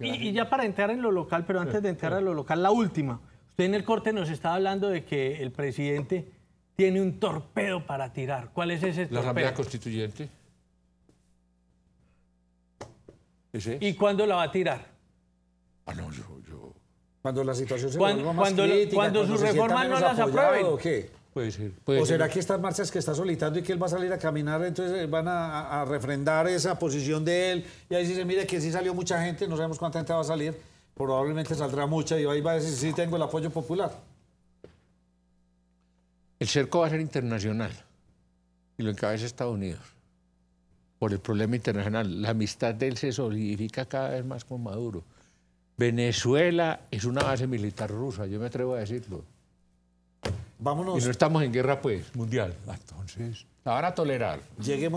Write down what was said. Y ya para entrar en lo local, pero antes de entrar a lo local, la última. Usted en el corte nos estaba hablando de que el presidente tiene un torpedo para tirar. ¿Cuál es ese torpedo? La Asamblea Constituyente. Ese es. ¿Y cuándo la va a tirar? Ah, no, yo... Cuando la situación se vuelva más crítica, cuando sus reformas no las aprueben. ¿O qué? Puede ser, puede ser. ¿Será que estas marchas que está solicitando y que él va a salir a caminar, entonces van a refrendar esa posición de él? Y ahí dice, mire que sí salió mucha gente, no sabemos cuánta gente va a salir, probablemente saldrá mucha y ahí va a decir, sí tengo el apoyo popular. El cerco va a ser internacional y lo encabeza Estados Unidos por el problema internacional. La amistad de él se solidifica cada vez más con Maduro. Venezuela es una base militar rusa, yo me atrevo a decirlo. Vámonos. Y no estamos en guerra, pues, mundial. Entonces, la van a tolerar. Lleguemos a...